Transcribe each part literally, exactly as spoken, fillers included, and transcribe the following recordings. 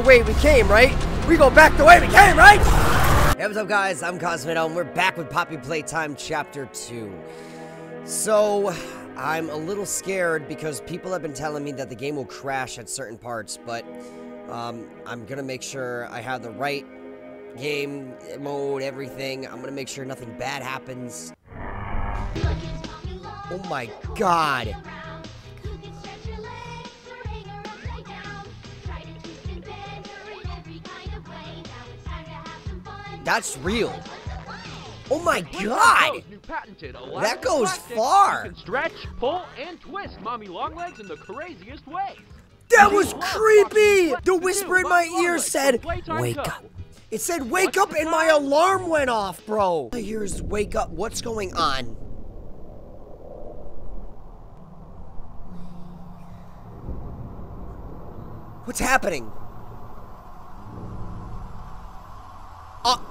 the way we came, right? We go back the way we came, right? Hey, what's up, guys? I'm Cosmeto, and we're back with Poppy Playtime Chapter two. So, I'm a little scared because people have been telling me that the game will crash at certain parts, but um, I'm gonna make sure I have the right game mode, everything. I'm gonna make sure nothing bad happens. Oh my god. That's real. Oh my god! That goes far! Stretch, pull, and twist Mommy Long Legs in the craziest way. That was creepy! The whisper in my ear said, wake up. It said, wake up, and my alarm went off, bro. My ears, wake up. What's going on? What's happening? Oh.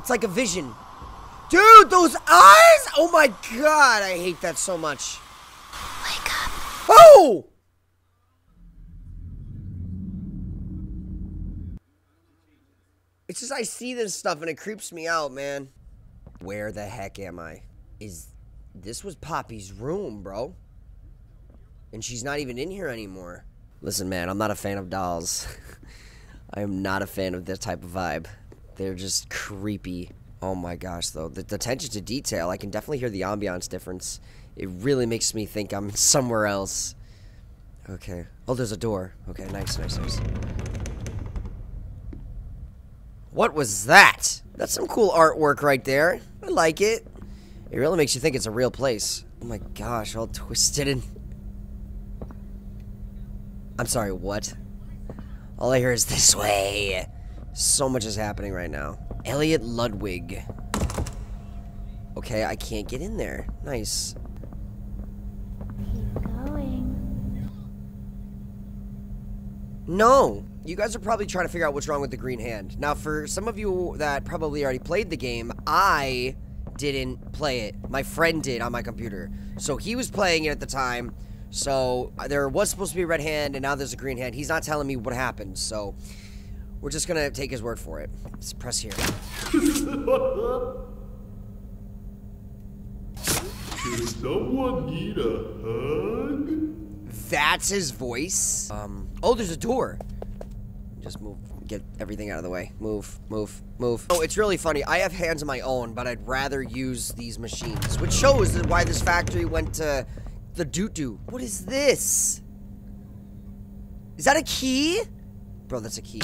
It's like a vision. Dude, those eyes! Oh my god, I hate that so much. Wake up. Oh! It's just I see this stuff and it creeps me out, man. Where the heck am I? Is... This was Poppy's room, bro. And she's not even in here anymore. Listen, man, I'm not a fan of dolls. I am not a fan of this type of vibe. They're just creepy. Oh my gosh, though. The, the attention to detail, I can definitely hear the ambiance difference. It really makes me think I'm somewhere else. Okay. Oh, there's a door. Okay, nice, nice, nice. What was that? That's some cool artwork right there. I like it. It really makes you think it's a real place. Oh my gosh, all twisted and... I'm sorry, what? All I hear is this way. So much is happening right now. Elliot Ludwig. Okay, I can't get in there. Nice. Keep going. No! You guys are probably trying to figure out what's wrong with the green hand. Now, for some of you that probably already played the game, I didn't play it. My friend did on my computer. So he was playing it at the time. So there was supposed to be a red hand, and now there's a green hand. He's not telling me what happened, so... we're just gonna take his word for it. Let's press here. Does someone need a hug? That's his voice. Um. Oh, there's a door. Just move. Get everything out of the way. Move. Move. Move. Oh, it's really funny. I have hands of my own, but I'd rather use these machines, which shows why this factory went to the doo-doo. What is this? Is that a key? Bro, that's a key.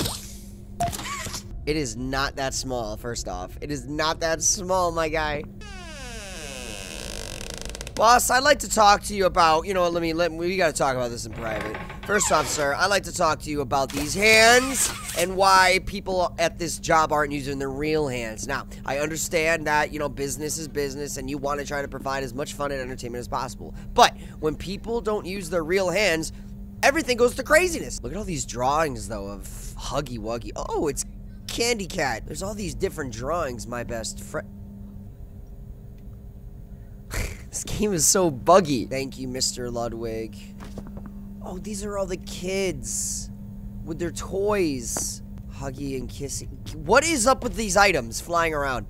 It is not that small, first off. It is not that small, my guy. Boss, I'd like to talk to you about... You know what, let me... Let, we gotta talk about this in private. First off, sir, I'd like to talk to you about these hands and why people at this job aren't using their real hands. Now, I understand that, you know, business is business and you want to try to provide as much fun and entertainment as possible. But when people don't use their real hands... everything goes to craziness. Look at all these drawings, though, of Huggy Wuggy. Oh, it's Candy Cat. There's all these different drawings, my best friend. This game is so buggy. Thank you, Mister Ludwig. Oh, these are all the kids with their toys. Huggy and Kissy. What is up with these items flying around?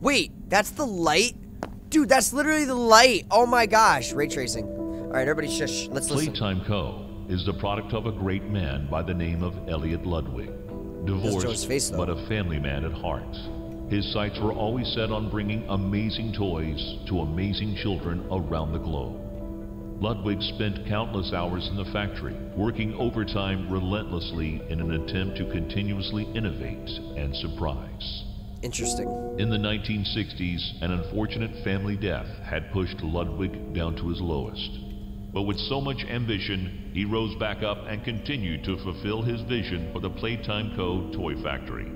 Wait, that's the light? Dude, that's literally the light. Oh, my gosh. Ray tracing. All right, everybody shush. Let's listen. Playtime Co. is the product of a great man by the name of Elliot Ludwig. Divorced, face, but a family man at heart. His sights were always set on bringing amazing toys to amazing children around the globe. Ludwig spent countless hours in the factory, working overtime relentlessly in an attempt to continuously innovate and surprise. Interesting. In the nineteen sixties, an unfortunate family death had pushed Ludwig down to his lowest. But with so much ambition, he rose back up and continued to fulfill his vision for the Playtime Co. toy factory.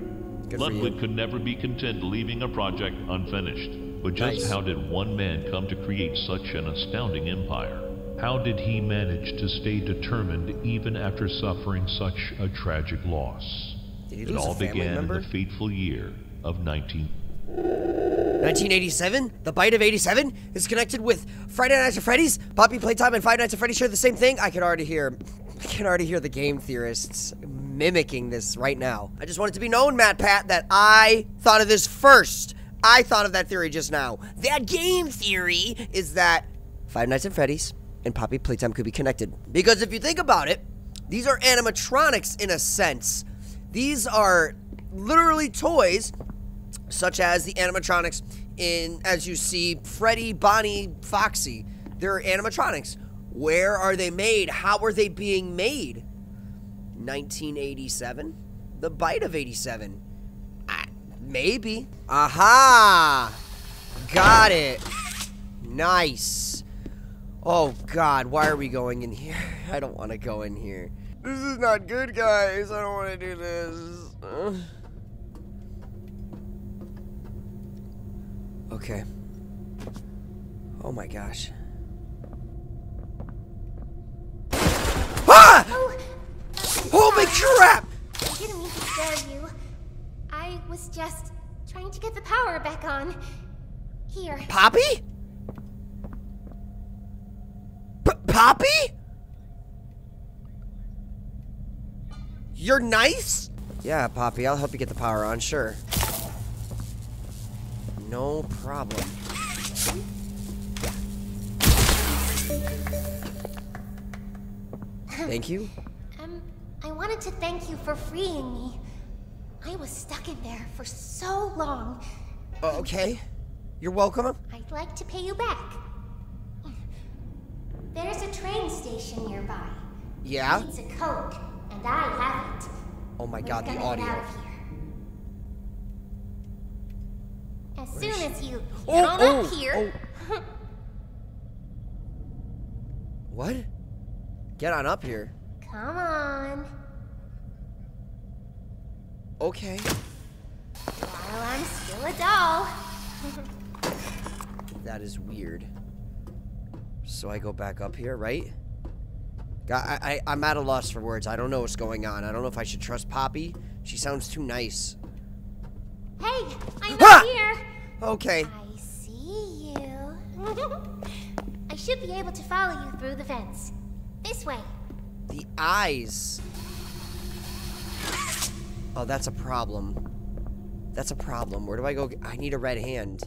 Good Ludwig could never be content leaving a project unfinished. But just nice. How did one man come to create such an astounding empire? How did he manage to stay determined even after suffering such a tragic loss? Did he lose it all a family began member? In the fateful year of nineteen eighty-seven? The Bite of eighty-seven is connected with Friday Nights at Freddy's? Poppy Playtime and Five Nights at Freddy's share the same thing? I could already hear I can already hear the game theorists mimicking this right now. I just want it to be known, Matt Pat, that I thought of this first. I thought of that theory just now. That game theory is that Five Nights at Freddy's and Poppy Playtime could be connected. Because if you think about it, these are animatronics in a sense. These are literally toys, such as the animatronics in, as you see, Freddy, Bonnie, Foxy. They're animatronics. Where are they made? How are they being made? nineteen eighty-seven? The bite of eighty-seven. I, maybe. Aha! Got it. Nice. Oh, God. Why are we going in here? I don't want to go in here. This is not good, guys. I don't want to do this. Ugh. Okay. Oh, my gosh. Ah! Oh. Holy crap! I didn't mean to scare you. I was just trying to get the power back on. Here. Poppy? P-Poppy? You're nice? Yeah, Poppy, I'll help you get the power on, sure. No problem. Thank you. Um, I wanted to thank you for freeing me. I was stuck in there for so long. Oh, okay. You're welcome. I'd like to pay you back. There's a train station nearby. Yeah? It's a code, and I have it. Oh my God, the audio. We're gonna get out of here. As soon as you get on up here. Oh. What? Get on up here. Come on. Okay. While I'm still a doll. That is weird. So I go back up here, right? I, I, I'm at a loss for words. I don't know what's going on. I don't know if I should trust Poppy. She sounds too nice. Hey, I'm ah! here. Okay. I see you. I should be able to follow you through the vents. This way. The eyes. Oh, that's a problem. That's a problem. Where do I go? I need a red hand.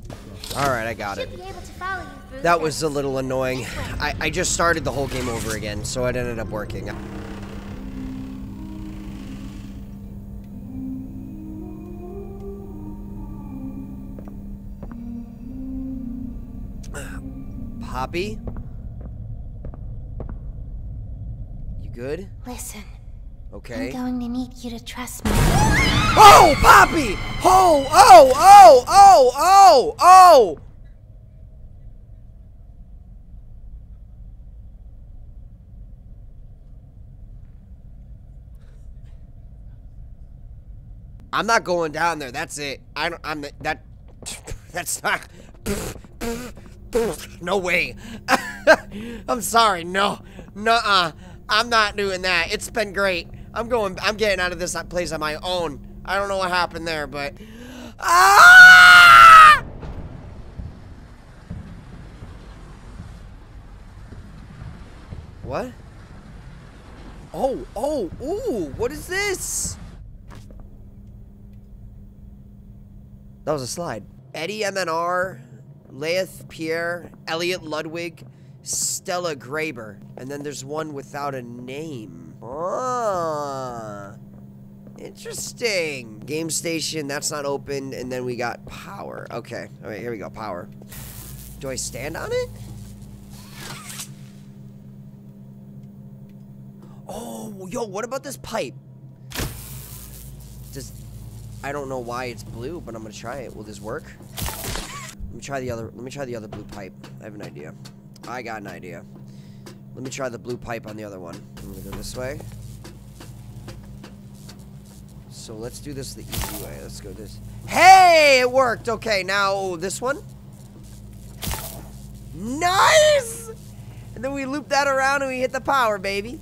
All right, I got it. Should be able to follow you through that was a little annoying. I, I just started the whole game over again, so it ended up working. Poppy? You good? Listen. Okay. I'm going to need you to trust me. Oh, Poppy! Oh, oh, oh, oh, oh, oh! I'm not going down there. That's it. I don't. I'm that. That's not. No way. I'm sorry. No. Nuh-uh. I'm not doing that. It's been great. I'm going, I'm getting out of this place on my own. I don't know what happened there, but. Ah! What? Oh, oh, ooh, what is this? That was a slide. Eddie M N R, Leith Pierre, Elliot Ludwig, Stella Graber. And then there's one without a name. Oh, interesting. Game station, that's not open, and then we got power. Okay, all right, here we go, power. Do I stand on it? Oh, yo, what about this pipe? Just, I don't know why it's blue, but I'm gonna try it. Will this work? Let me try the other, let me try the other blue pipe. I have an idea. I got an idea. Let me try the blue pipe on the other one. I'm gonna go this way. So let's do this the easy way. Let's go this. Hey, it worked. Okay, now this one. Nice! And then we loop that around and we hit the power, baby.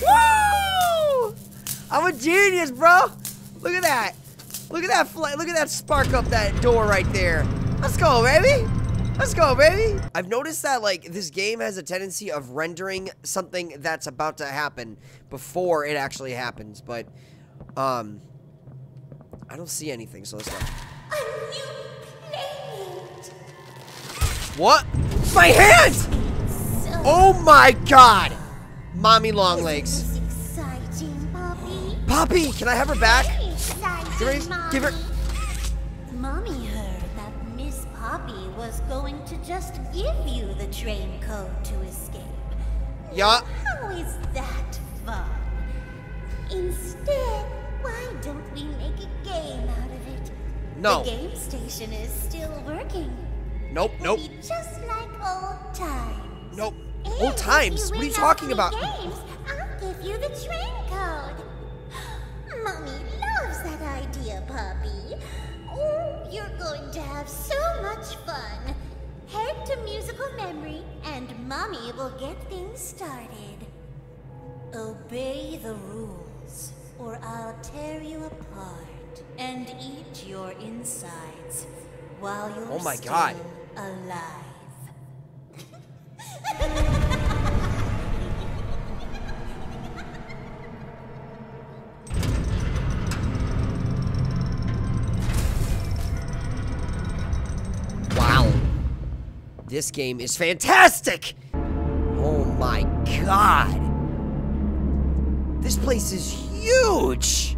Woo! I'm a genius, bro. Look at that. Look at that flight. Look at that spark up that door right there. Let's go, baby. Let's go, baby. I've noticed that, like, this game has a tendency of rendering something that's about to happen before it actually happens, but, um, I don't see anything, so let's go. A new playmate. What? My hand! So oh, my God. Mommy Long Legs. This is exciting, Poppy. Poppy, can I have her back? Exciting, Mommy. Give her... Mommy heard that Miss Poppy was going to just give you the train code to escape. Yeah. How is that fun? Instead, why don't we make a game out of it? No. The game station is still working. Nope, it nope. Just like old times. Nope. And old times? What are you talking about? Games, I'll give you the train code. Mommy loves that idea, Poppy. Oh, you're going to have so much fun. Head to musical memory, and Mommy will get things started. Obey the rules, or I'll tear you apart and eat your insides while you're oh my still God. Alive. This game is fantastic! Oh my God! This place is huge!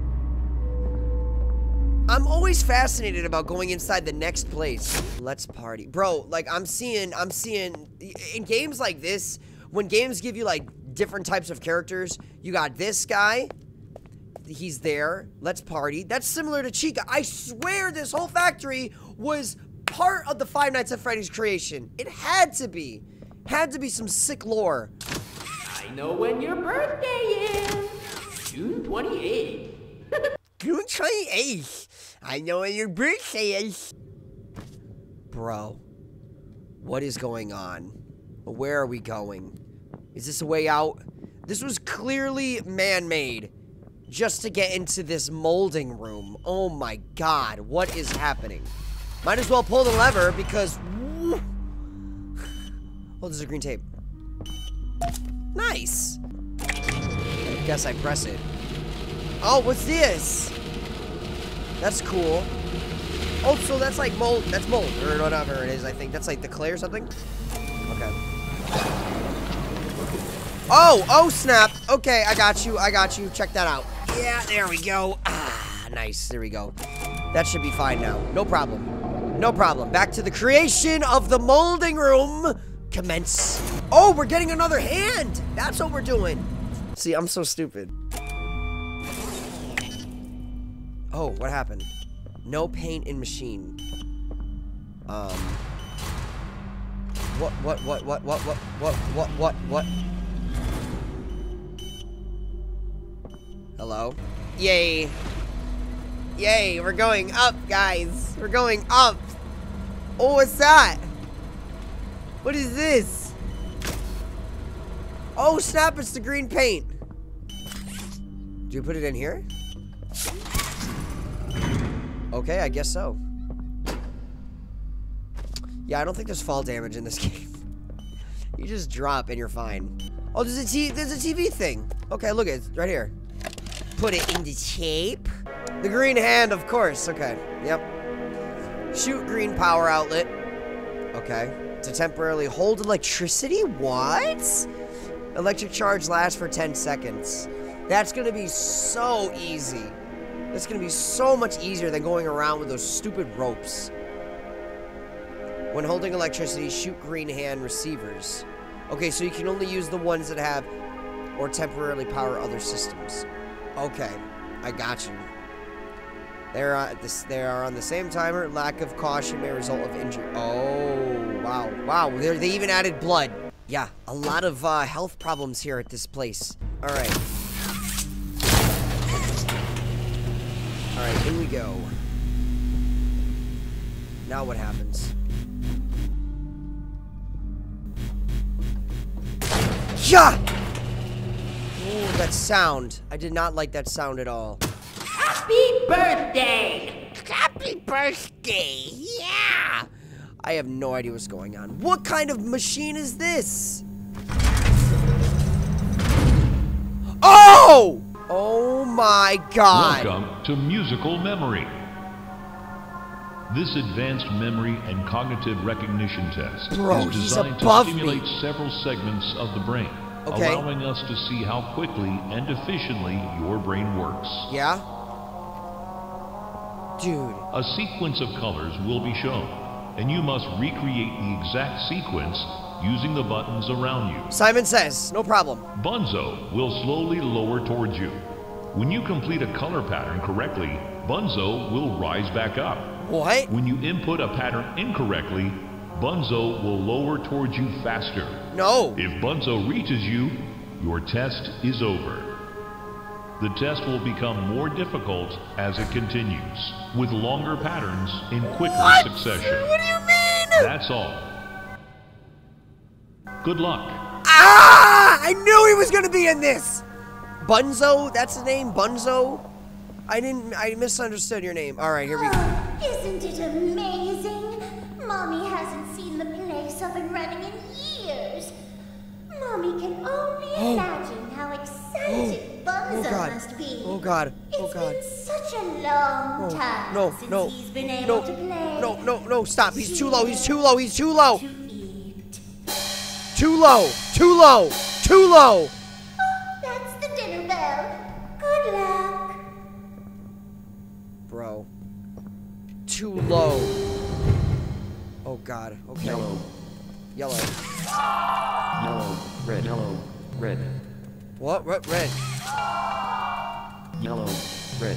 I'm always fascinated about going inside the next place. Let's party. Bro, like I'm seeing, I'm seeing, in games like this, when games give you like different types of characters, you got this guy, he's there, let's party. That's similar to Chica. I swear this whole factory was part of the Five Nights at Freddy's creation. It had to be. Had to be some sick lore. I know when your birthday is. June twenty-eighth. June twenty-eighth. I know when your birthday is. Bro. What is going on? Where are we going? Is this a way out? This was clearly man-made. Just to get into this molding room. Oh my God. What is happening? Might as well pull the lever because... Oh, this is a green tape. Nice. I guess I press it. Oh, what's this? That's cool. Oh, so that's like mold. That's mold or whatever it is, I think. That's like the clay or something. Okay. Oh, oh, snap. Okay, I got you. I got you. Check that out. Yeah, there we go. Ah, nice. There we go. That should be fine now. No problem. No problem. Back to the creation of the molding room. Commence. Oh, we're getting another hand. That's what we're doing. See, I'm so stupid. Oh, what happened? No paint in machine. Um. What, what, what, what, what, what, what, what, what, what? Hello? Yay. Yay, we're going up, guys. We're going up. Oh, what's that? What is this? Oh, snap, it's the green paint. Do you put it in here? Okay, I guess so. Yeah, I don't think there's fall damage in this game. You just drop and you're fine. Oh, there's a, t there's a T V thing. Okay, look, it's right here. Put it in the tape. The green hand, of course. Okay. Yep. Shoot green power outlet. Okay. To temporarily hold electricity? What? Electric charge lasts for ten seconds. That's gonna be so easy. That's gonna be so much easier than going around with those stupid ropes. When holding electricity, shoot green hand receivers. Okay, so you can only use the ones that have or temporarily power other systems. Okay. I got you. They are, this, they are on the same timer. Lack of caution may result of injury. Oh, wow. Wow, They're, they even added blood. Yeah, a lot of uh, health problems here at this place. All right. All right, here we go. Now what happens? Yeah! Ooh, that sound. I did not like that sound at all. Happy birthday! Happy birthday! Yeah! I have no idea what's going on. What kind of machine is this? Oh! Oh my God! Welcome to Musical Memory. This advanced memory and cognitive recognition test Bro, is designed to stimulate me. several segments of the brain, okay. allowing us to see how quickly and efficiently your brain works. Yeah? Dude. A sequence of colors will be shown, and you must recreate the exact sequence using the buttons around you. Simon says, no problem. Bunzo will slowly lower towards you. When you complete a color pattern correctly, Bunzo will rise back up. What? When you input a pattern incorrectly, Bunzo will lower towards you faster. No. If Bunzo reaches you, your test is over. The test will become more difficult as it continues, with longer patterns in quicker what? succession. What do you mean? That's all. Good luck. Ah! I knew he was gonna be in this! Bunzo? That's the name? Bunzo? I didn't- I misunderstood your name. Alright, here we go. Oh, isn't it amazing? Mommy hasn't seen the place up and running in years. Mommy can only oh. imagine how excited oh. Bunzo oh God. must be. Oh God. Oh God. It's been such a long oh. time no, since no, he's been able no, to play. No, no, no, stop. He's too low. He's too low. He's too low. Too low! Too low! Too low! Oh, that's the dinner bell. Good luck. Bro. Too low. Oh God. Okay. Yellow. Yellow. Yellow. Red. Yellow. Red. What? What? Red. Yellow. Red.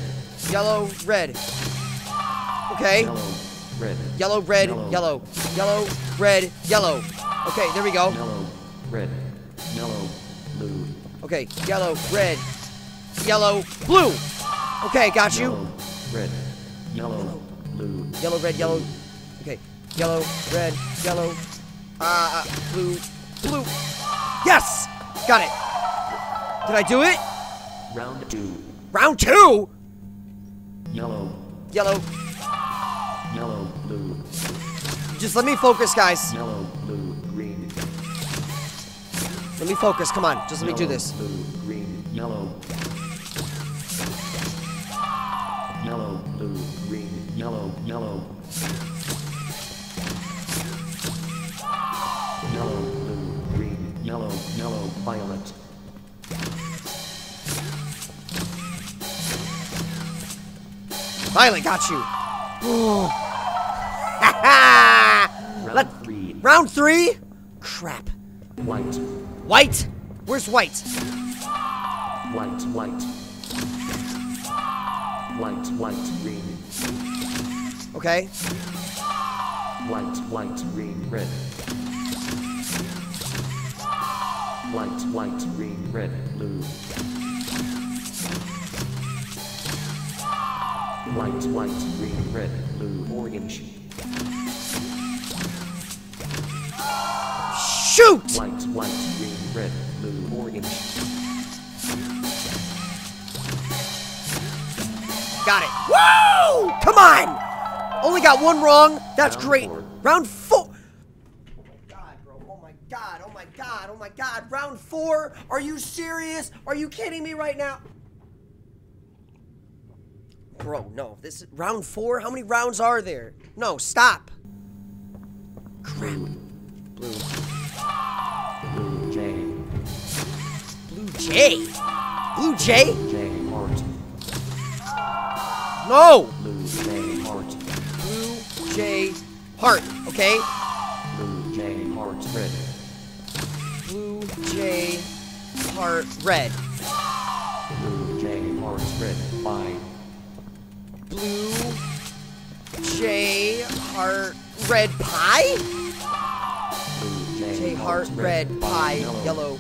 Yellow. Red. Okay. Yellow. Red. Yellow. Red. Yellow. Yellow. Yellow red. Yellow. Okay, there we go. Yellow, red, yellow, blue. Okay, yellow, red, yellow, blue. Okay, got you. Yellow, red, yellow, blue. Yellow, red, yellow. Okay, yellow, red, yellow, uh, blue, blue. Yes, got it. Did I do it? Round two. Round two? Yellow. Yellow. Yellow, blue. Just let me focus, guys. Yellow, blue. Let me focus, come on. Just let yellow, me do this. Blue, green, yellow. Yellow, blue, green, yellow, yellow. Yellow, blue, green, yellow, yellow, violet. Violet got you. Round Let, three. Round three? Crap. White. White? Where's white? White, white. White, white, green. Okay. White, white, green, red. White, white, green, red, blue. White, white, green, red, blue, orange. Shoot! White, white, green, red, blue, orange. Got it. Woo! Come on! Only got one wrong. That's Round great. Four. Round four. Oh my God, bro. Oh my God. Oh my God. Oh my God. Round four. Are you serious? Are you kidding me right now? Bro, no. This is round four? How many rounds are there? No, stop. Crap. Blue. Blue Jay. Blue Jay? Blue Jay? Blue Jay Mart. No! Blue Jay Mart. Blue Jay Hart, okay? Blue Jay Hart Red. Blue Jay Hart Red. Blue Jay Hart Red. Fine. Blue Jay Hart Red Pie? J heart red, red pie yellow. yellow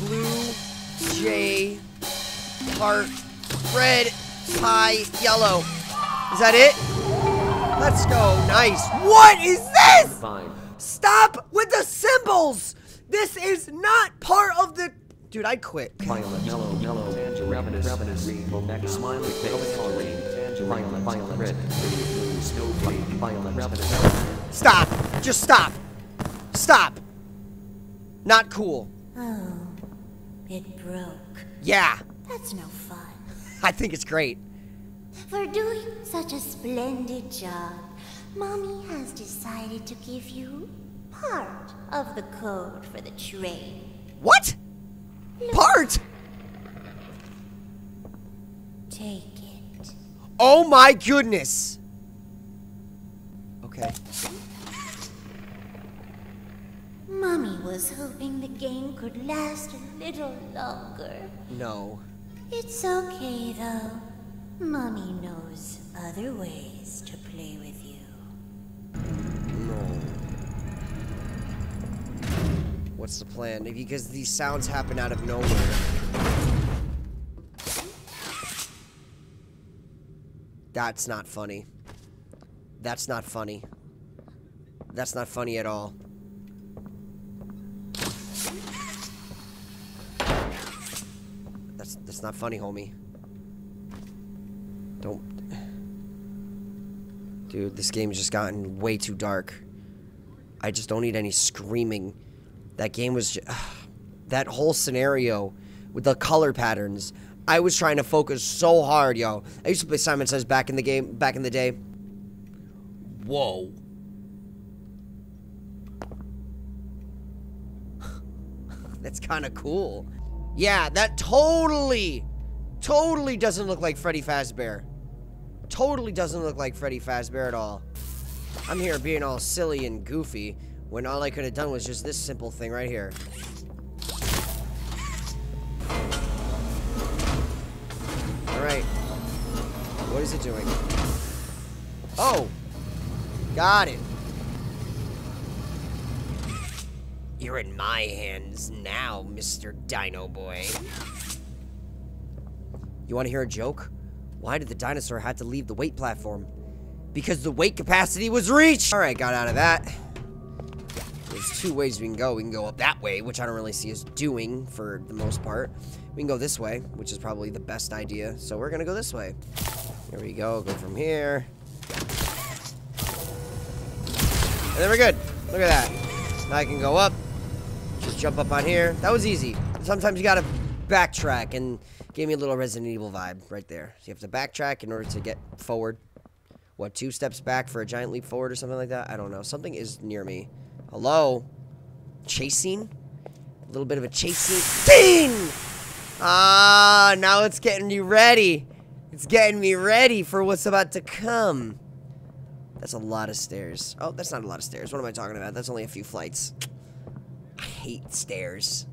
blue J heart red pie yellow. Is that it? Let's go. Nice. What is this? Fine. Stop with the symbols. This is not part of the Dude, I'd quit. Violet, yellow, yellow, and ravenous, ravenous, rainbow, neck, smiley face, coloring, violet, violet, red, blue, snowflake, violet, ravenous. Stop! Just stop! Stop! Not cool. Oh, it broke. Yeah. That's no fun. I think it's great. For doing such a splendid job, Mommy has decided to give you part of the code for the train. What? Look. Part? Take it. Oh my goodness. Okay. Mommy was hoping the game could last a little longer. No. It's okay though. Mommy knows other ways to play with you. No. What's the plan? Because these sounds happen out of nowhere. That's not funny. That's not funny. That's not funny at all. That's that's not funny, homie. Don't. Dude, this game's just gotten way too dark. I just don't need any screaming. That game was just, uh, that whole scenario with the color patterns. I was trying to focus so hard, yo. I used to play Simon Says back in the game, back in the day. Whoa. That's kind of cool. Yeah, that totally, totally doesn't look like Freddy Fazbear. Totally doesn't look like Freddy Fazbear at all. I'm here being all silly and goofy, when all I could have done was just this simple thing right here. Alright. What is it doing? Oh! Got it. You're in my hands now, Mister Dino Boy. You want to hear a joke? Why did the dinosaur have to leave the weight platform? Because the weight capacity was reached! Alright, got out of that. There's two ways we can go. We can go up that way, which I don't really see us doing for the most part. We can go this way, which is probably the best idea. So we're gonna go this way. Here we go. Go from here. And then we're good. Look at that. Now I can go up. Just jump up on here. That was easy. Sometimes you gotta backtrack, and gave me a little Resident Evil vibe right there. So you have to backtrack in order to get forward. What, two steps back for a giant leap forward or something like that? I don't know. Something is near me. Hello? Chasing? A little bit of a chasing. Ding! Ah, now it's getting you ready. It's getting me ready for what's about to come. That's a lot of stairs. Oh, that's not a lot of stairs. What am I talking about? That's only a few flights. I hate stairs.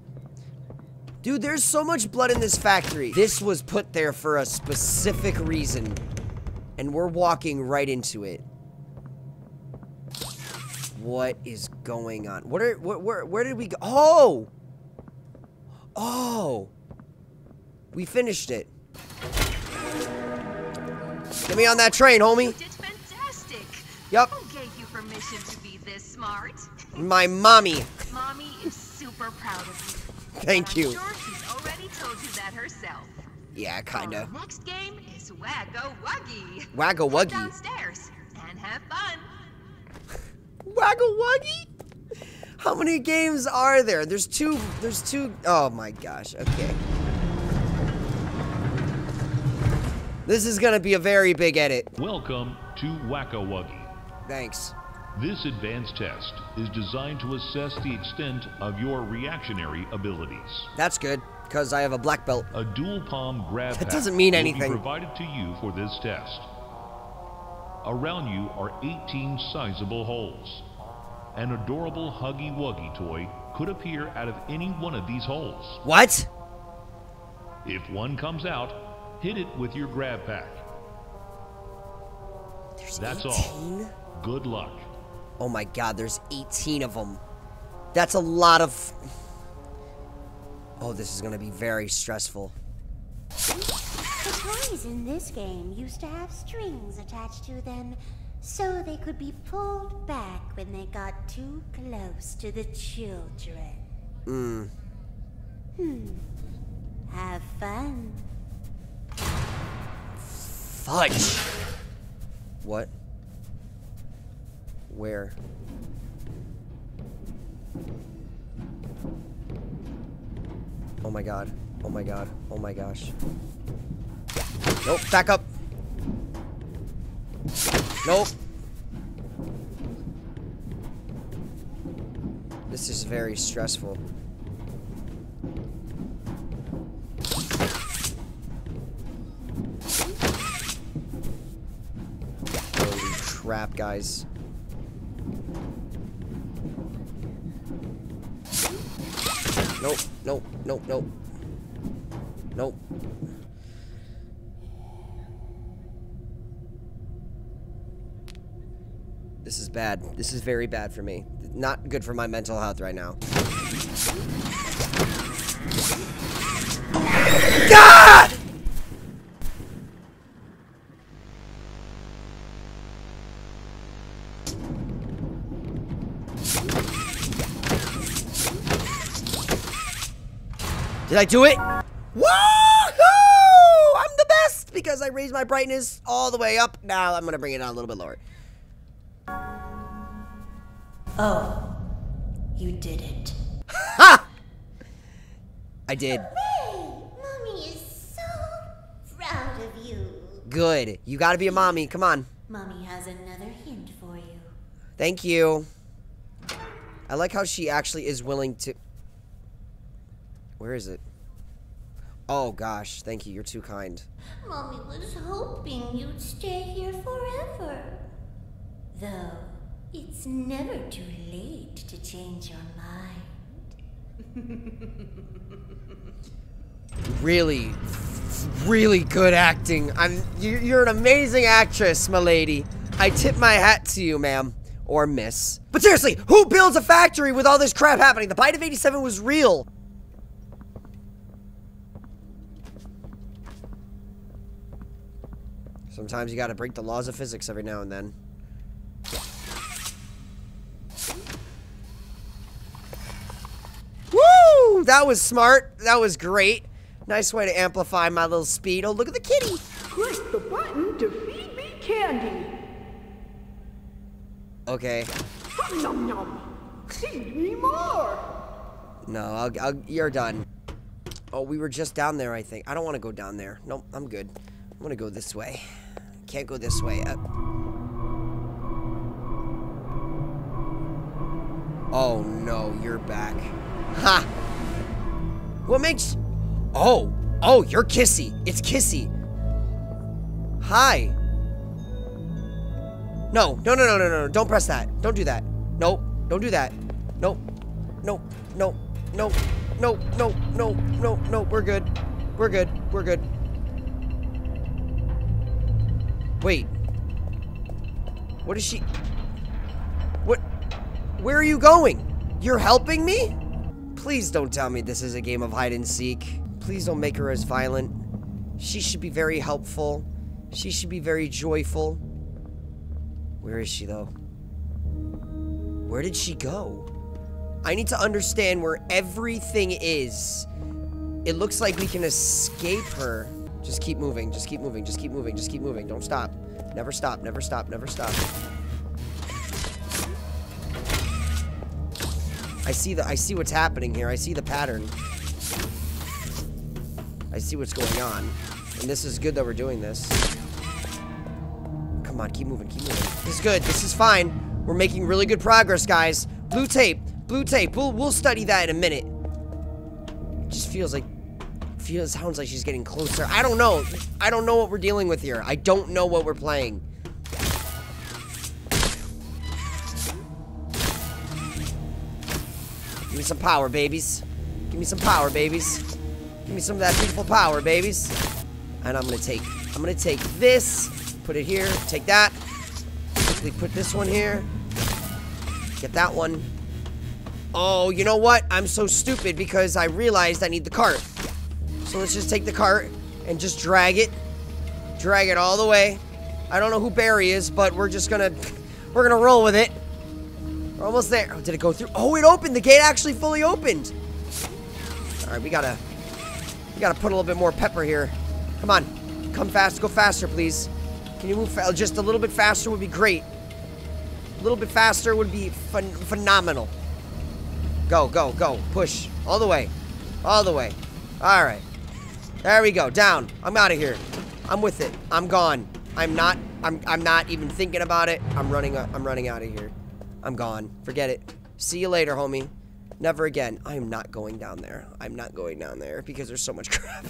Dude, there's so much blood in this factory. This was put there for a specific reason, and we're walking right into it. What is going on? What are, where, where, where did we go? Oh! Oh! We finished it. Get me on that train, homie. You did fantastic. Yep. Who gave you permission to be this smart? My mommy. Mommy is super proud of you. Thank you. I'm sure she's already told you that herself. Yeah, kinda. Our next game is Wacka Wuggy. Wacka Wuggy. Go downstairs and have fun. Wacka Wuggy? How many games are there? There's two, there's two, oh my gosh, okay. This is gonna be a very big edit. Welcome to Wacka Wuggy. Thanks. This advanced test is designed to assess the extent of your reactionary abilities. That's good, because I have a black belt. A dual palm grab that doesn't mean anything. Will be provided to you for this test. Around you are eighteen sizable holes. An adorable Huggy Wuggy toy could appear out of any one of these holes. What? If one comes out, hit it with your grab pack. There's That's eighteen? All. Good luck. Oh my god, there's eighteen of them. That's a lot of... Oh, this is going to be very stressful. The toys in this game used to have strings attached to them, so they could be pulled back when they got too close to the children. Mm. Hmm. Have fun. Fudge! What? Where? Oh my god. Oh my god. Oh my gosh. Nope. Back up. Nope. This is very stressful. Holy crap, guys. Nope, nope, nope, nope. Nope. This is bad. This is very bad for me. Not good for my mental health right now. God! Did I do it? Woohoo! I'm the best because I raised my brightness all the way up. Now I'm gonna bring it down a little bit lower. Oh, you did it. Ha! I did. Hooray! Mommy is so proud of you. Good. You gotta be a mommy. Come on. Mommy has another hint for you. Thank you. I like how she actually is willing to... Where is it? Oh, gosh. Thank you. You're too kind. Mommy was hoping you'd stay here forever. Though, it's never too late to change your mind. Really, really good acting. I'm, you're an amazing actress, my lady. I tip my hat to you, ma'am. Or miss. But seriously, who builds a factory with all this crap happening? The Bite of eighty-seven was real. Sometimes you gotta break the laws of physics every now and then. Woo! That was smart. That was great. Nice way to amplify my little speed. Oh, look at the kitty. Click the button to feed me candy. Okay. Nom nom. Feed me more. No, I'll, I'll, you're done. Oh, we were just down there, I think. I don't want to go down there. Nope, I'm good. I'm gonna go this way. Can't go this way. Uh, oh no, you're back. Ha! What makes... Oh! Oh, you're Kissy. It's Kissy. Hi. No, no, no, no, no, no. Don't press that. Don't do that. Nope. Don't do that. Nope. Nope. Nope. Nope. Nope. Nope. Nope. Nope. Nope. We're good. We're good. We're good. Wait. What is she... What... Where are you going? You're helping me? Please don't tell me this is a game of hide and seek. Please don't make her as violent. She should be very helpful. She should be very joyful. Where is she, though? Where did she go? I need to understand where everything is. It looks like we can escape her. Just keep moving, just keep moving, just keep moving, just keep moving. Don't stop. Never stop, never stop, never stop. I see the- I see what's happening here. I see the pattern. I see what's going on. And this is good that we're doing this. Come on, keep moving, keep moving. This is good, this is fine. We're making really good progress, guys. Blue tape, blue tape. We'll- we'll study that in a minute. It just feels like- Feels sounds like she's getting closer. I don't know. I don't know what we're dealing with here. I don't know what we're playing. Give me some power, babies. Give me some power, babies. Give me some of that beautiful power, babies. And I'm gonna take. I'm gonna take this. Put it here. Take that. Quickly put this one here. Get that one. Oh, you know what? I'm so stupid because I realized I need the cart. So let's just take the cart and just drag it. Drag it all the way. I don't know who Barry is, but we're just gonna... We're gonna roll with it. We're almost there. Oh, did it go through? Oh, it opened! The gate actually fully opened! All right, we gotta, we gotta put a little bit more pepper here. Come on, come fast, go faster, please. Can you move fa just a little bit faster would be great. A little bit faster would be phen phenomenal. Go, go, go, push, all the way, all the way. All right, there we go, down. I'm out of here. I'm with it. I'm gone. I'm not. I'm. I'm not even thinking about it. I'm running. I'm running out of here. I'm gone. Forget it. See you later, homie. Never again. I'm not going down there. I'm not going down there because there's so much crap.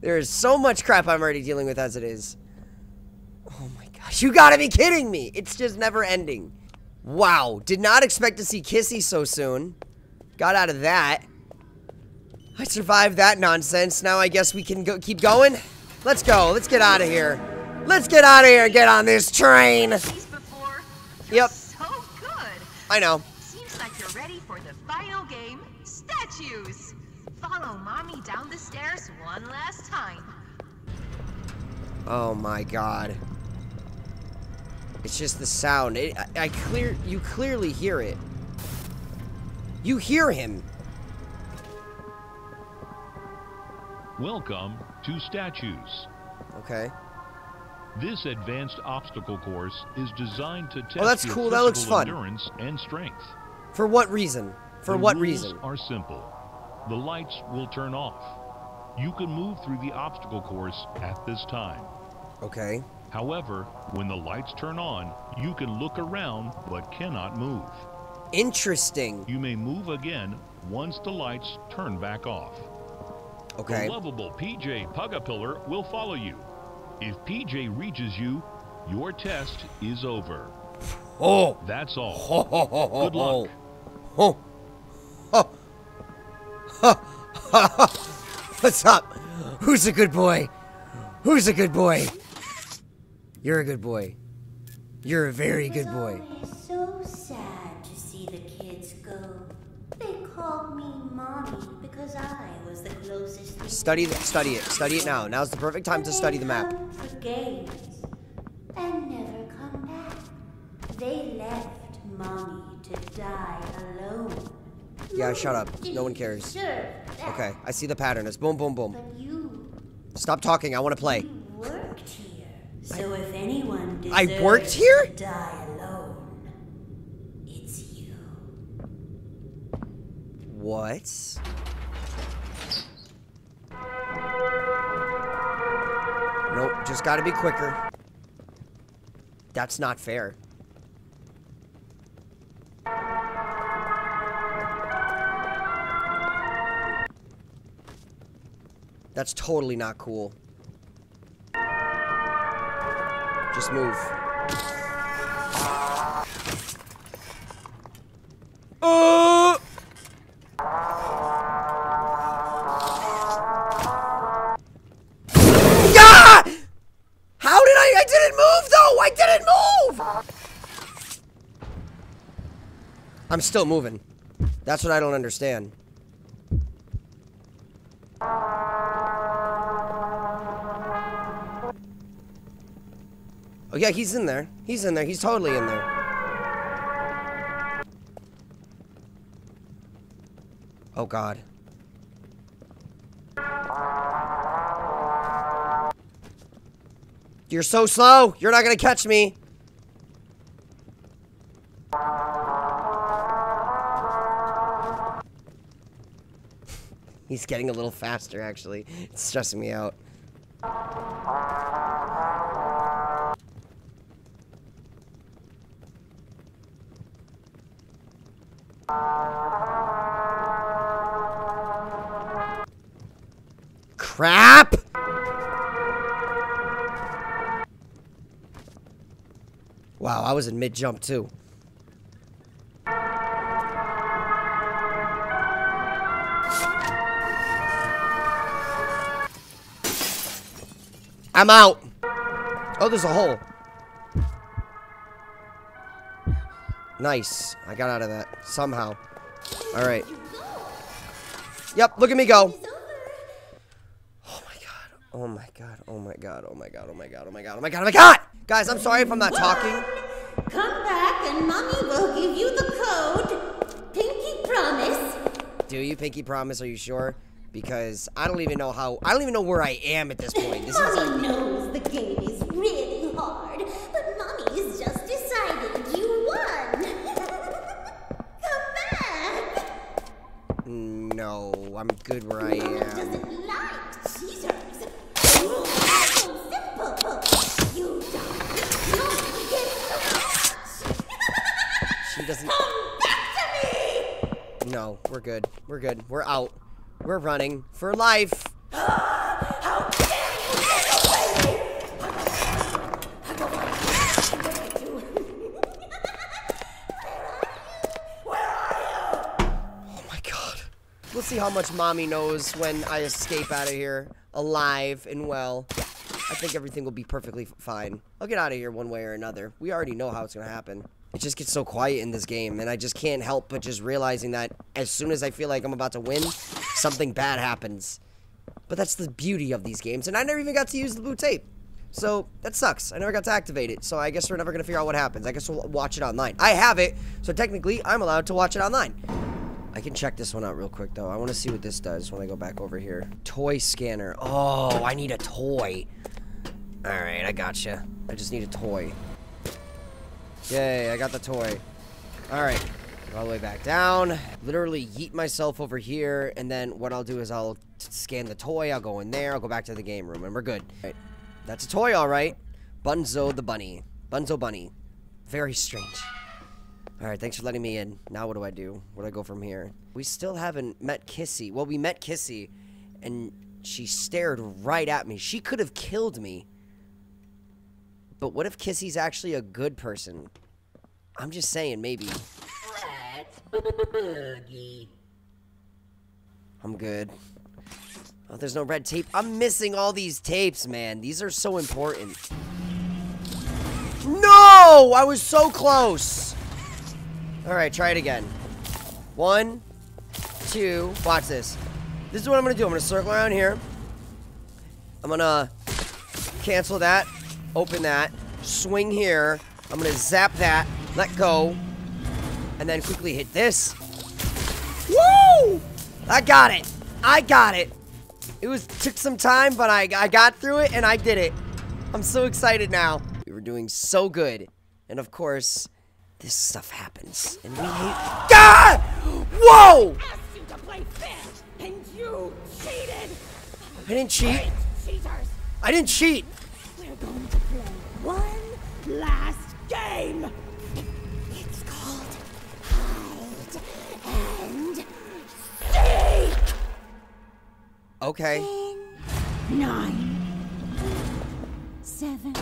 There is so much crap I'm already dealing with as it is. Oh my gosh. You gotta be kidding me. It's just never ending. Wow. Did not expect to see Kissy so soon. Got out of that. I survived that nonsense. Now I guess we can go keep going. Let's go. Let's get out of here. Let's get out of here and get on this train. Before, yep. So good. I know. Seems like you're ready for the final game, statues. Follow mommy down the stairs one last time. Oh my god. It's just the sound. It, I, I clear. You clearly hear it. You hear him. Welcome to statues. Okay. This advanced obstacle course is designed to test oh, that's your cool. That looks fun. Endurance and strength. For what reason? For the what rules reason? Are simple. The lights will turn off. You can move through the obstacle course at this time. Okay. However, when the lights turn on, you can look around but cannot move. Interesting. You may move again once the lights turn back off. Okay. The lovable P J Pugapillar will follow you. If P J reaches you, your test is over. Oh! That's all. Ho, ho, ho, ho, good luck. Oh! Oh! Oh! What's up? Who's a good boy? Who's a good boy? You're a good boy. You're a very good boy. It was so sad to see the kids go. They called me mommy because I was the closest thing. Study it, study it, study it now. Now's the perfect time to study the map. For games and never come back. They left mommy to die alone. Yeah, shut up. No one cares. Okay, I see the pattern. It's boom, boom, boom. Stop talking. I want to play. Worked here. So if anyone I worked here? Die alone. It's you. What? Nope, just gotta be quicker. That's not fair. That's totally not cool. Just move. Uh! Yeah! How did I? I didn't move though! I didn't move! I'm still moving. That's what I don't understand. Oh yeah, he's in there. He's in there. He's totally in there. Oh god. You're so slow. You're not gonna catch me. He's getting a little faster, actually. It's stressing me out. Crap! Wow, I was in mid-jump too. I'm out. Oh, there's a hole. Nice. I got out of that somehow. All right. Yep, look at me go. Oh my god, oh my god, oh my god, oh my god, oh my god, oh my god, oh my god! Guys, I'm sorry if I'm not talking. Come back and mommy will give you the code. Pinky promise. Do you, Pinky Promise? Are you sure? Because I don't even know how, I don't even know where I am at this point. This Mommy is like, knows the game is really hard, but Mommy's just decided you won. Come back. No, I'm good where Mama I am. Doesn't like cheaters. So simple. You don't know so much. She doesn't. Come back to me. No, we're good. We're good. We're out. We're running for life. How dare you get away? Where are you? Oh my god. We'll see how much Mommy knows when I escape out of here alive and well. I think everything will be perfectly fine. I'll get out of here one way or another. We already know how it's gonna happen. It just gets so quiet in this game, and I just can't help but just realizing that as soon as I feel like I'm about to win, something bad happens. But that's the beauty of these games, and I never even got to use the blue tape. So, that sucks. I never got to activate it, so I guess we're never going to figure out what happens. I guess we'll watch it online. I have it, so technically, I'm allowed to watch it online. I can check this one out real quick, though. I want to see what this does when I go back over here. Toy scanner. Oh, I need a toy. Alright, I gotcha. I just need a toy. Yay, I got the toy. Alright, all the way back down. Literally yeet myself over here, and then what I'll do is I'll scan the toy, I'll go in there, I'll go back to the game room, and we're good. All right. That's a toy, alright. Bunzo the bunny. Bunzo bunny. Very strange. Alright, thanks for letting me in. Now what do I do? Where do I go from here? We still haven't met Kissy. Well, we met Kissy, and she stared right at me. She could have killed me. But what if Kissy's actually a good person? I'm just saying, maybe. I'm good. Oh, there's no red tape. I'm missing all these tapes, man. These are so important. No! I was so close! Alright, try it again. One, two, watch this. This is what I'm gonna do. I'm gonna circle around here. I'm gonna cancel that. Open that, swing here, I'm gonna zap that, let go, and then quickly hit this. Woo! I got it, I got it. It was took some time, but I, I got through it and I did it. I'm so excited now. We were doing so good. And of course, this stuff happens. And we hate- God! Whoa! I asked you to play fair, and you cheated. I didn't cheat. I didn't cheat. We're going to play one last game. It's called hide and seek. Okay. Ten, nine, seven.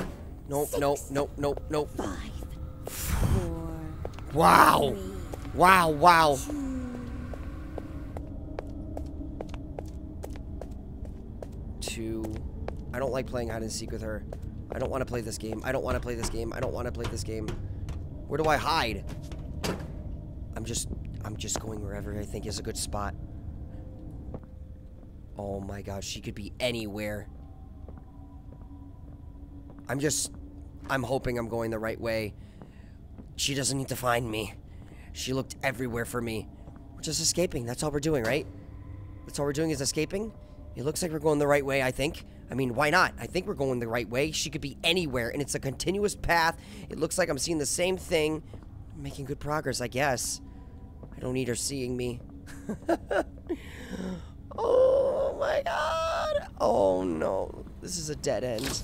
Nope, six, nope, nope, nope, nope. Five, four. Wow! Three, wow! Wow! Two. two. I don't like playing hide and seek with her. I don't want to play this game. I don't want to play this game. I don't want to play this game. Where do I hide? I'm just, I'm just going wherever I think is a good spot. Oh my gosh, she could be anywhere. I'm just, I'm hoping I'm going the right way. She doesn't need to find me. She looked everywhere for me. We're just escaping. That's all we're doing, right? That's all we're doing is escaping? It looks like we're going the right way, I think. I mean, why not? I think we're going the right way. She could be anywhere, and it's a continuous path. It looks like I'm seeing the same thing. I'm making good progress, I guess. I don't need her seeing me. Oh, my God. Oh, no. This is a dead end.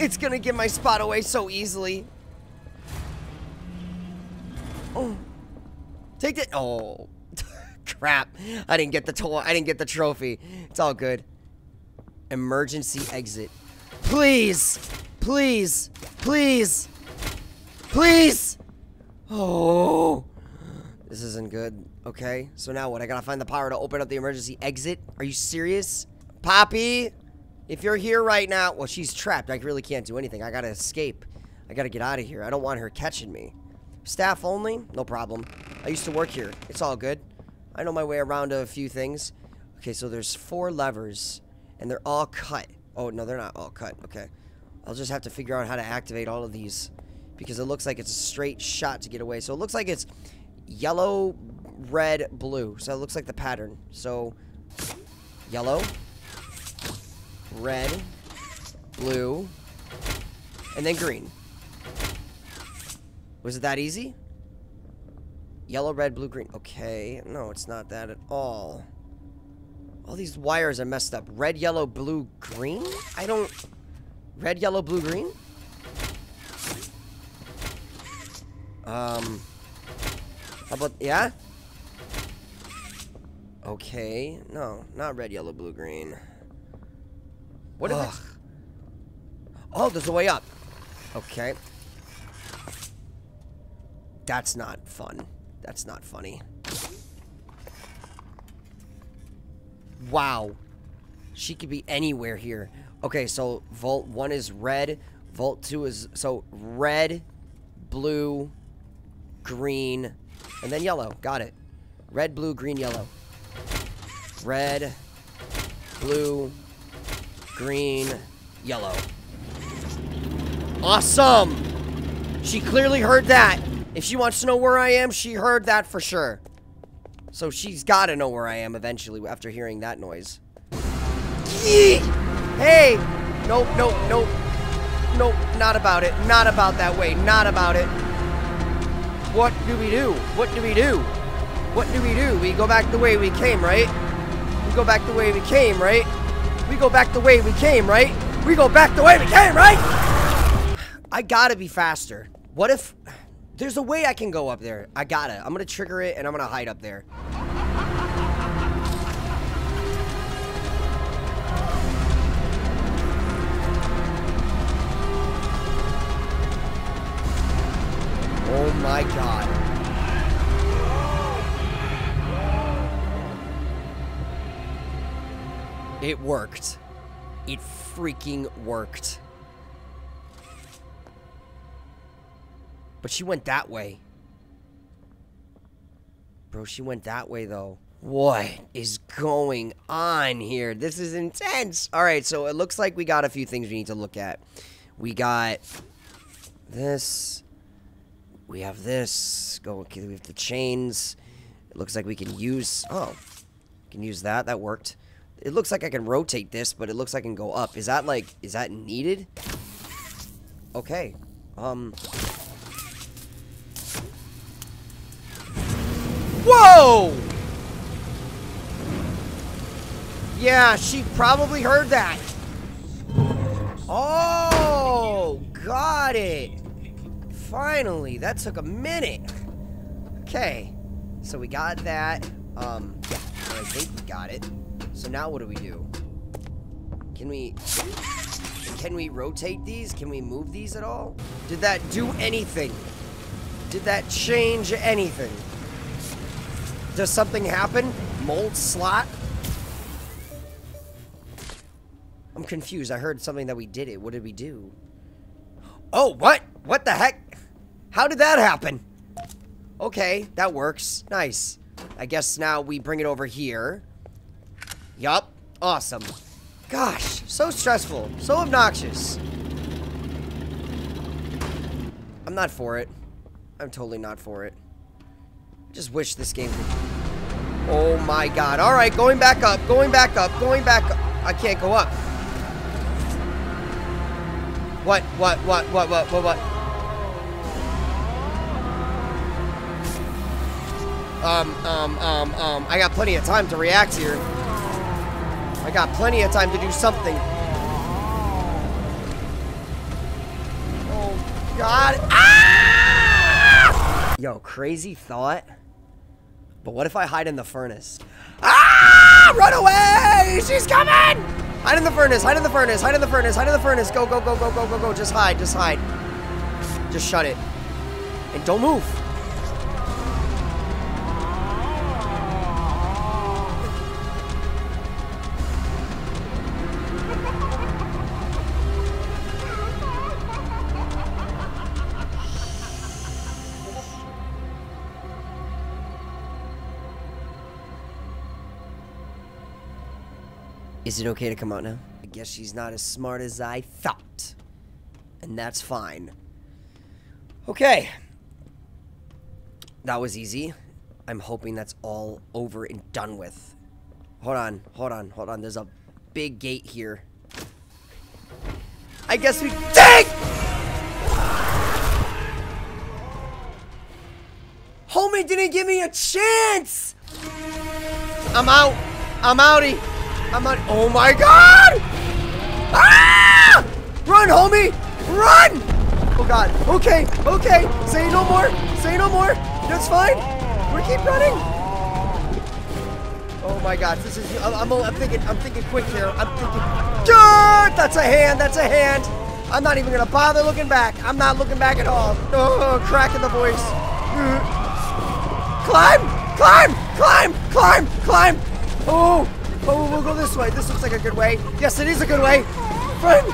It's gonna give my spot away so easily. Oh. Take it. Oh. Crap. I didn't get the toy. I didn't get the trophy. It's all good. Emergency exit. Please. Please. Please. Please. Oh. This isn't good. Okay. So now what? I gotta find the power to open up the emergency exit? Are you serious? Poppy? If you're here right now. Well, she's trapped. I really can't do anything. I gotta escape. I gotta get out of here. I don't want her catching me. Staff only? No problem. I used to work here. It's all good. I know my way around a few things. Okay, so there's four levers, and they're all cut. Oh, no, they're not all cut. Okay. I'll just have to figure out how to activate all of these, because it looks like it's a straight shot to get away. So it looks like it's yellow, red, blue. So that looks like the pattern. So yellow, red, blue, and then green. Was it that easy? Yellow, red, blue, green. Okay. No, it's not that at all. All these wires are messed up. Red, yellow, blue, green? I don't... Red, yellow, blue, green? Um... How about... Yeah? Okay. No, not red, yellow, blue, green. What if it's... Oh, there's a way up. Okay. That's not fun. That's not funny. Wow. She could be anywhere here. Okay, so Volt one is red. Volt two is... So, red, blue, green, and then yellow. Got it. Red, blue, green, yellow. Red, blue, green, yellow. Awesome! She clearly heard that. If she wants to know where I am, she heard that for sure. So she's got to know where I am eventually after hearing that noise. Yeet! Hey! Nope, nope, nope. Nope, not about it. Not about that way. Not about it. What do we do? What do we do? What do we do? We go back the way we came, right? We go back the way we came, right? We go back the way we came, right? We go back the way we came, right? I gotta be faster. What if... There's a way I can go up there. I gotta. I'm gonna trigger it, and I'm gonna hide up there. Oh my god. It worked. It freaking worked. But she went that way. Bro, she went that way, though. What is going on here? This is intense. All right, so it looks like we got a few things we need to look at. We got this. We have this. Go. Okay, we have the chains. It looks like we can use... Oh, we can use that. That worked. It looks like I can rotate this, but it looks like I can go up. Is that, like... Is that needed? Okay. Um... Whoa! Yeah, she probably heard that. Oh, got it. Finally, that took a minute. Okay, so we got that. Um, I think we got it. So now what do we do? Can we, can we rotate these? Can we move these at all? Did that do anything? Did that change anything? Does something happen? Mold slot? I'm confused. I heard something that we did it. What did we do? Oh, what? What the heck? How did that happen? Okay, that works. Nice. I guess now we bring it over here. Yup. Awesome. Gosh, so stressful. So obnoxious. I'm not for it. I'm totally not for it. Just wish this game could... Oh my god. Alright, going back up, going back up, going back up. I can't go up. What, what, what, what, what, what, what? Um, um, um, um, I got plenty of time to react here. I got plenty of time to do something. Oh god. Ah! Yo, crazy thought. But what if I hide in the furnace? Ah! Run away! She's coming! Hide in the furnace, hide in the furnace, hide in the furnace, hide in the furnace. Go, go, go, go, go, go, go. Just hide, just hide. Just shut it. And don't move. Is it okay to come out now? I guess she's not as smart as I thought. And that's fine. Okay. That was easy. I'm hoping that's all over and done with. Hold on, hold on, hold on. There's a big gate here. I guess we dang! Homie didn't give me a chance! I'm out. I'm outie. I'm out. Oh my god! Ah! Run, homie! Run! Oh god. Okay, okay. Say no more. Say no more. That's fine. We keep running. Oh my god. This is. I'm. I'm thinking. I'm thinking quick here. I'm thinking. Dude, that's a hand. That's a hand. I'm not even gonna bother looking back. I'm not looking back at all. Oh, crack in the voice. Climb! Climb! Climb! Climb! Climb! Oh! Oh, we'll go this way. This looks like a good way. Yes, it is a good way. Friend!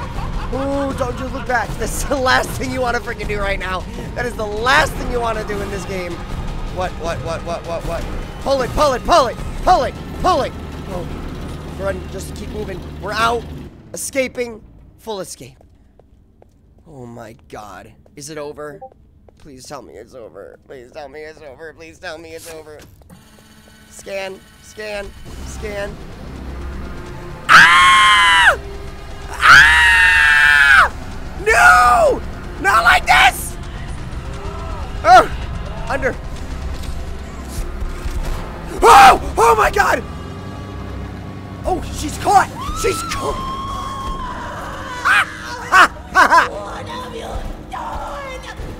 Oh, don't you look back. That's the last thing you want to freaking do right now. That is the last thing you want to do in this game. What, what, what, what, what, what? Pull it, pull it, pull it! Pull it! Pull it! Oh, run. Just keep moving. We're out. Escaping. Full escape. Oh my god. Is it over? Please tell me it's over. Please tell me it's over. Please tell me it's over. Scan. Scan. Scan. Ah! Ah! No! Not like this! Oh! Under. Oh! Oh my god! Oh, she's caught! She's caught! Ah! Ha! Ha! Ha!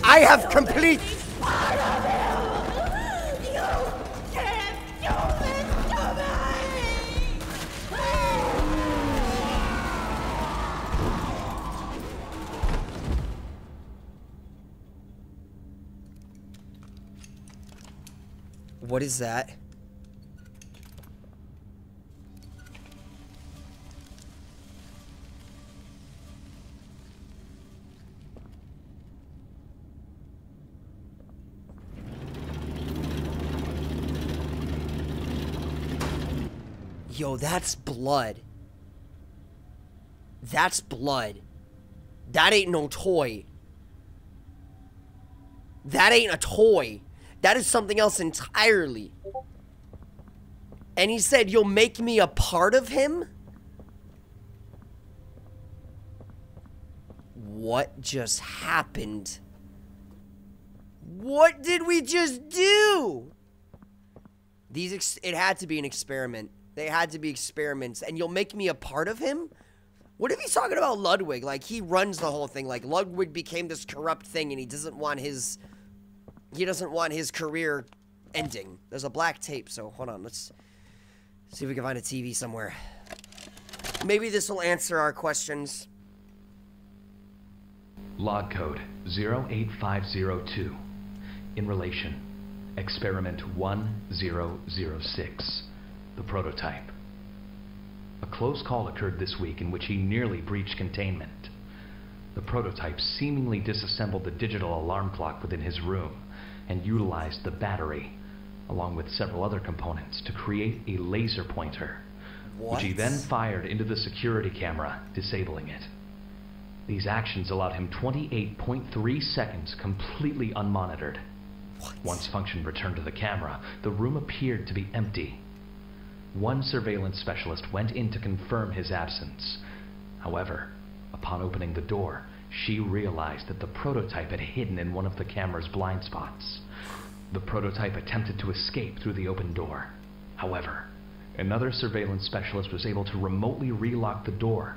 I have complete. What is that? Yo, that's blood. That's blood. That ain't no toy. That ain't a toy. That is something else entirely. And he said, you'll make me a part of him? What just happened? What did we just do? These ex- it had to be an experiment. They had to be experiments, and you'll make me a part of him? What if he's talking about Ludwig? Like, he runs the whole thing. Like, Ludwig became this corrupt thing, and he doesn't want his... He doesn't want his career ending. There's a black tape, so hold on. Let's see if we can find a T V somewhere. Maybe this will answer our questions. Log code zero eight five zero two. In relation, experiment one zero zero six. The prototype. A close call occurred this week in which he nearly breached containment. The prototype seemingly disassembled the digital alarm clock within his room and utilized the battery, along with several other components, to create a laser pointer, what? Which he then fired into the security camera, disabling it. These actions allowed him twenty-eight point three seconds completely unmonitored. What? Once function returned to the camera, the room appeared to be empty. One surveillance specialist went in to confirm his absence. However, upon opening the door, she realized that the prototype had hidden in one of the camera's blind spots. The prototype attempted to escape through the open door. However, another surveillance specialist was able to remotely relock the door,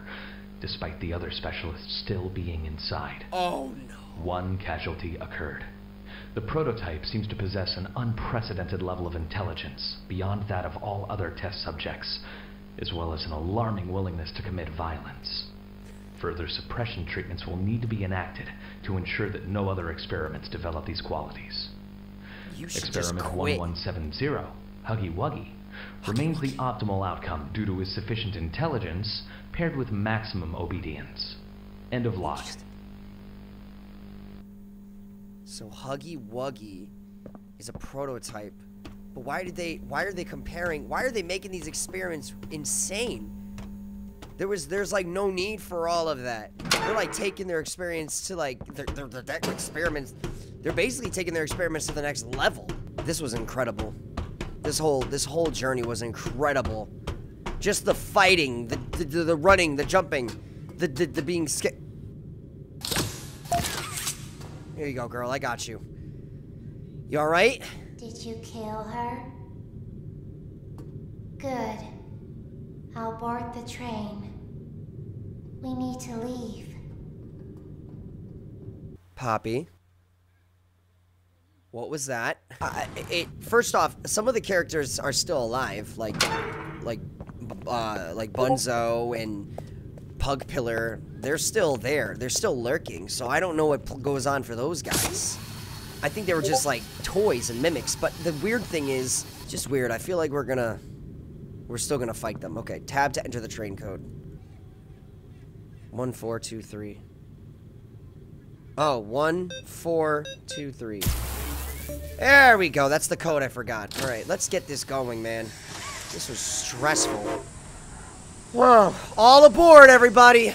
despite the other specialist still being inside. Oh no! One casualty occurred. The prototype seems to possess an unprecedented level of intelligence, beyond that of all other test subjects, as well as an alarming willingness to commit violence. Further suppression treatments will need to be enacted to ensure that no other experiments develop these qualities. You should Experiment just quit. one one seven zero, Huggy Wuggy, Huggy remains Wuggy. the optimal outcome due to his sufficient intelligence paired with maximum obedience. End of log. So Huggy Wuggy is a prototype, but why did they? Why are they comparing? Why are they making these experiments insane? There was, there's like no need for all of that. They're like taking their experience to like their their, their, their experiments. They're basically taking their experiments to the next level. This was incredible. This whole, this whole journey was incredible. Just the fighting, the, the, the, the running, the jumping, the, the, the being scared. Here you go, girl. I got you. You all right? Did you kill her? Good. I'll board the train. We need to leave. Poppy? What was that? Uh, it, first off, some of the characters are still alive, like, like, uh, like Bunzo and Pugapillar. They're still there. They're still lurking. So I don't know what goes on for those guys. I think they were just like toys and mimics. But the weird thing is, just weird. I feel like we're gonna, we're still gonna fight them. Okay, tab to enter the train code. One four two three. Oh, one four two three. There we go. That's the code I forgot. All right, let's get this going, man. This was stressful. Whoa! All aboard, everybody.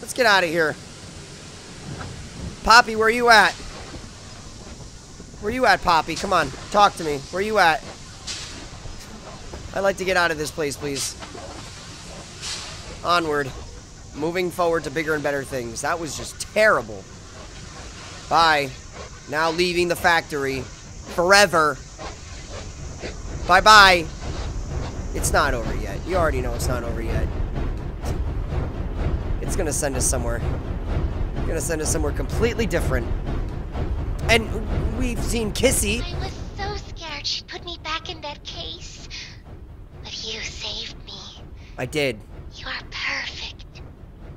Let's get out of here. Poppy, where you at? Where you at, Poppy? Come on, talk to me. Where you at? I'd like to get out of this place, please. Onward. Moving forward to bigger and better things. That was just terrible. Bye. Now leaving the factory. Forever. Bye-bye. It's not over yet. You already know it's not over yet. It's gonna send us somewhere. It's gonna send us somewhere completely different. And we've seen Kissy. I was so scared she put me back in that case. But you saved me. I did. You are perfect.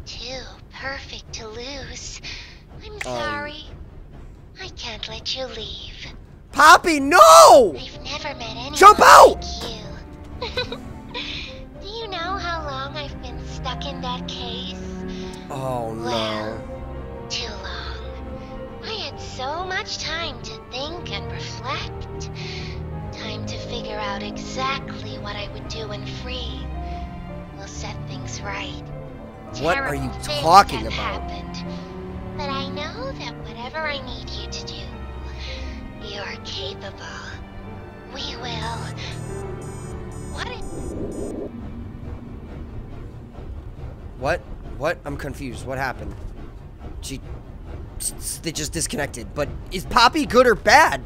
Too perfect to lose. I'm um. sorry. I can't let you leave. Poppy, no! I've never met anyone Jump out! Like you. Do you know how long I've been stuck in that case? Oh, no. Well, too long. I had so much time to think and reflect. Time to figure out exactly what I would do when free. We'll set things right. What Terrible are you talking about? Happened. But I know that whatever I need you to do, you're capable. We will. What? What? What? I'm confused. What happened? She... They just disconnected. But is Poppy good or bad?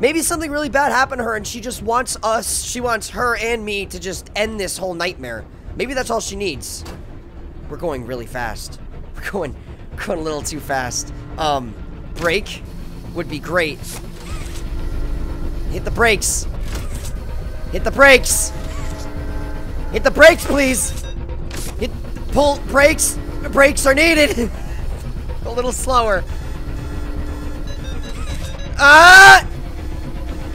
Maybe something really bad happened to her and she just wants us, she wants her and me to just end this whole nightmare. Maybe that's all she needs. We're going really fast. We're going, we're going a little too fast. Um, brake would be great. Hit the brakes. Hit the brakes. Hit the brakes, please. Hit... Pull brakes. Brakes are needed. A little slower. Ah!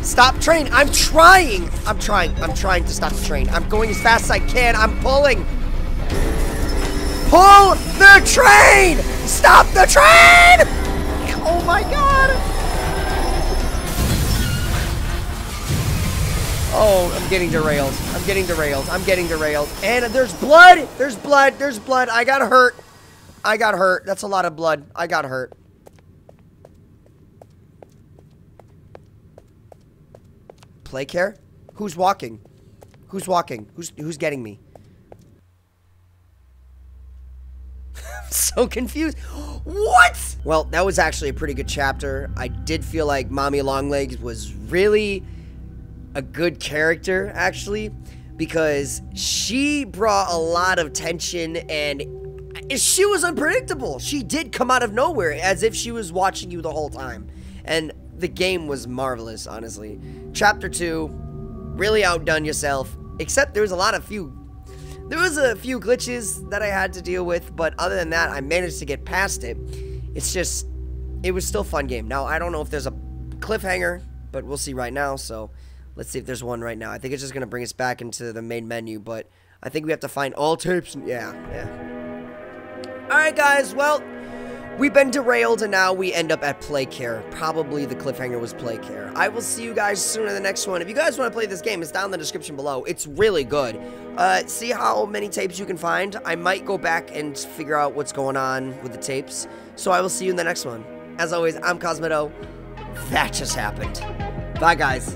Stop train. I'm trying. I'm trying. I'm trying to stop the train. I'm going as fast as I can. I'm pulling. Pull the train. Stop the train. Oh my god. Oh, I'm getting derailed. I'm getting derailed. I'm getting derailed. And there's blood. There's blood. There's blood. I got hurt. I got hurt. That's a lot of blood. I got hurt. Playcare? Who's walking? Who's walking? Who's who's getting me? I'm so confused. What? Well, that was actually a pretty good chapter. I did feel like Mommy Long Legs was really... a good character, actually, because she brought a lot of tension and she was unpredictable. She did come out of nowhere as if she was watching you the whole time. And the game was marvelous, honestly. Chapter two, really outdone yourself, except there was a lot of few, there was a few glitches that I had to deal with, but other than that, I managed to get past it. It's just, it was still a fun game. Now, I don't know if there's a cliffhanger, but we'll see right now, so... Let's see if there's one right now. I think it's just going to bring us back into the main menu, but I think we have to find all tapes. Yeah, yeah. All right, guys. Well, we've been derailed, and now we end up at Playcare. Probably the cliffhanger was Playcare. I will see you guys soon in the next one. If you guys want to play this game, it's down in the description below. It's really good. Uh, see how many tapes you can find. I might go back and figure out what's going on with the tapes. So I will see you in the next one. As always, I'm Cosmedo. that just happened. Bye, guys.